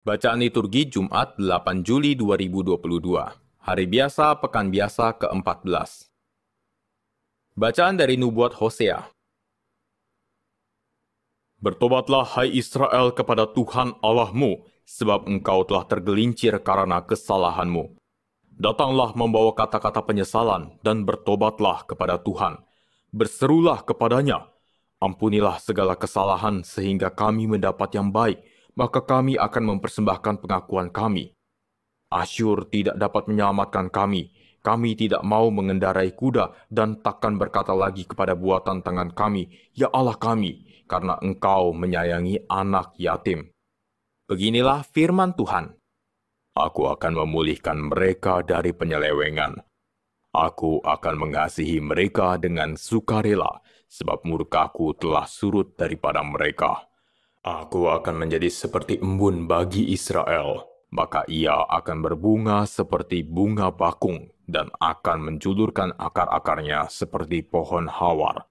Bacaan liturgi Jumat 8 Juli 2022, hari biasa, pekan biasa ke-14. Bacaan dari Nubuat Hosea. Bertobatlah hai Israel kepada Tuhan Allahmu, sebab engkau telah tergelincir karena kesalahanmu. Datanglah membawa kata-kata penyesalan dan bertobatlah kepada Tuhan. Berserulah kepadanya, ampunilah segala kesalahan sehingga kami mendapat yang baik, maka kami akan mempersembahkan pengakuan kami. Asyur tidak dapat menyelamatkan kami. Kami tidak mau mengendarai kuda dan takkan berkata lagi kepada buatan tangan kami, ya Allah kami, karena engkau menyayangi anak yatim. Beginilah firman Tuhan. Aku akan memulihkan mereka dari penyelewengan. Aku akan mengasihi mereka dengan sukarela, sebab murkaku telah surut daripada mereka. Aku akan menjadi seperti embun bagi Israel, maka ia akan berbunga seperti bunga bakung dan akan menjulurkan akar-akarnya seperti pohon hawar.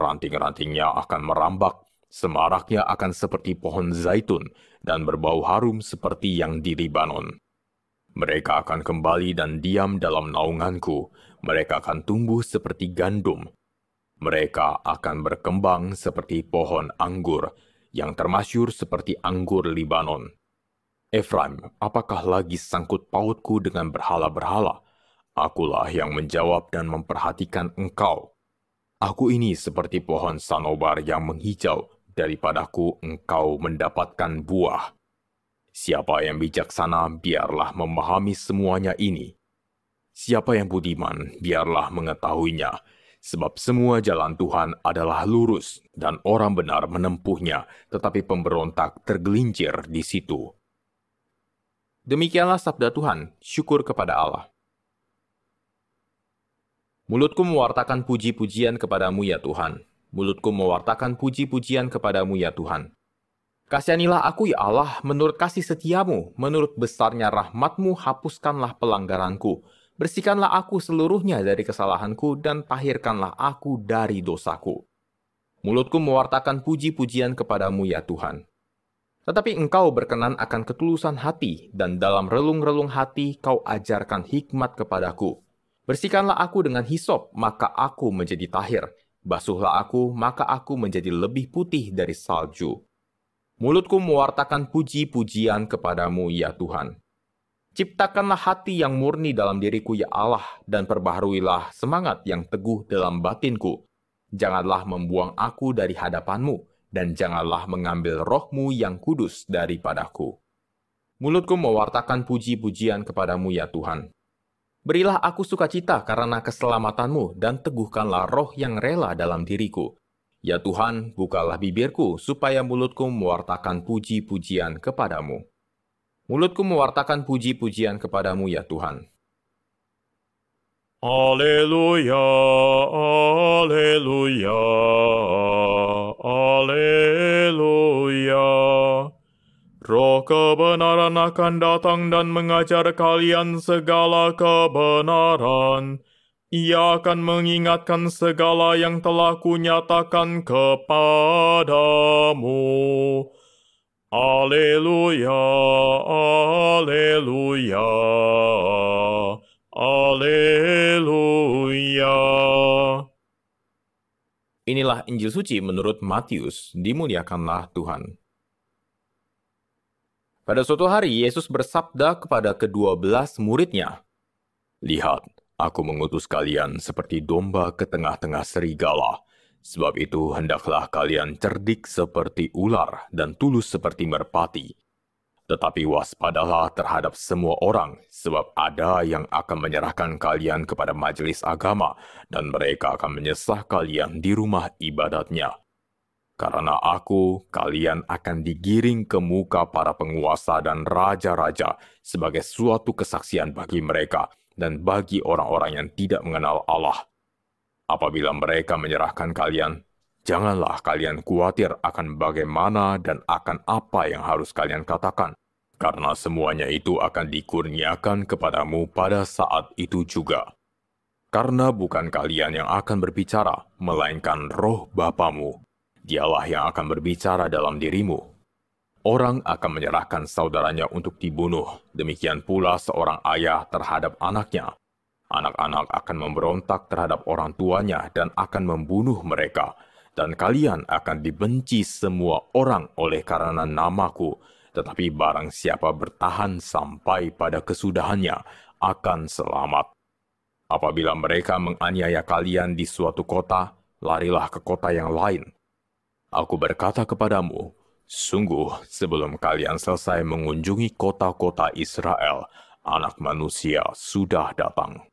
Ranting-rantingnya akan merambak, semaraknya akan seperti pohon zaitun dan berbau harum seperti yang di Libanon. Mereka akan kembali dan diam dalam naunganku, mereka akan tumbuh seperti gandum. Mereka akan berkembang seperti pohon anggur, yang termasyur seperti anggur Libanon. Efraim, apakah lagi sangkut pautku dengan berhala-berhala? Akulah yang menjawab dan memperhatikan engkau. Aku ini seperti pohon sanobar yang menghijau, daripadaku engkau mendapatkan buah. Siapa yang bijaksana, biarlah memahami semuanya ini. Siapa yang budiman, biarlah mengetahuinya. Sebab semua jalan Tuhan adalah lurus, dan orang benar menempuhnya, tetapi pemberontak tergelincir di situ. Demikianlah sabda Tuhan, syukur kepada Allah. Mulutku mewartakan puji-pujian kepadamu ya Tuhan. Mulutku mewartakan puji-pujian kepadamu ya Tuhan. Kasihanilah aku ya Allah, menurut kasih setiamu, menurut besarnya rahmatmu hapuskanlah pelanggaranku. Bersihkanlah aku seluruhnya dari kesalahanku dan tahirkanlah aku dari dosaku. Mulutku mewartakan puji-pujian kepadamu ya Tuhan. Tetapi engkau berkenan akan ketulusan hati dan dalam relung-relung hati kau ajarkan hikmat kepadaku. Bersihkanlah aku dengan hisop, maka aku menjadi tahir. Basuhlah aku, maka aku menjadi lebih putih dari salju. Mulutku mewartakan puji-pujian kepadamu ya Tuhan. Ciptakanlah hati yang murni dalam diriku ya Allah, dan perbaharuilah semangat yang teguh dalam batinku. Janganlah membuang aku dari hadapanmu, dan janganlah mengambil rohmu yang kudus daripadaku. Mulutku mewartakan puji-pujian kepadamu ya Tuhan. Berilah aku sukacita karena keselamatanmu, dan teguhkanlah roh yang rela dalam diriku. Ya Tuhan, bukalah bibirku, supaya mulutku mewartakan puji-pujian kepadamu. Mulutku mewartakan puji-pujian kepadamu ya Tuhan. Haleluya, haleluya, haleluya. Roh kebenaran akan datang dan mengajar kalian segala kebenaran. Ia akan mengingatkan segala yang telah kunyatakan kepadamu. Alleluia, alleluia, alleluia. Inilah Injil Suci menurut Matius, dimuliakanlah Tuhan. Pada suatu hari, Yesus bersabda kepada ke-12 muridnya, "Lihat, aku mengutus kalian seperti domba ke tengah-tengah serigala. Sebab itu, hendaklah kalian cerdik seperti ular dan tulus seperti merpati. Tetapi waspadalah terhadap semua orang, sebab ada yang akan menyerahkan kalian kepada majelis agama, dan mereka akan menyesah kalian di rumah ibadatnya. Karena aku, kalian akan digiring ke muka para penguasa dan raja-raja sebagai suatu kesaksian bagi mereka dan bagi orang-orang yang tidak mengenal Allah. Apabila mereka menyerahkan kalian, janganlah kalian khawatir akan bagaimana dan akan apa yang harus kalian katakan, karena semuanya itu akan dikurniakan kepadamu pada saat itu juga. Karena bukan kalian yang akan berbicara, melainkan roh Bapamu. Dialah yang akan berbicara dalam dirimu. orang akan menyerahkan saudaranya untuk dibunuh. Demikian pula seorang ayah terhadap anaknya. Anak-anak akan memberontak terhadap orang tuanya dan akan membunuh mereka. Dan kalian akan dibenci semua orang oleh karena namaku. Tetapi barang siapa bertahan sampai pada kesudahannya, akan selamat. Apabila mereka menganiaya kalian di suatu kota, larilah ke kota yang lain. Aku berkata kepadamu, sungguh, sebelum kalian selesai mengunjungi kota-kota Israel, Anak Manusia sudah datang.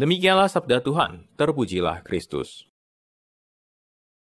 Demikianlah sabda Tuhan, terpujilah Kristus.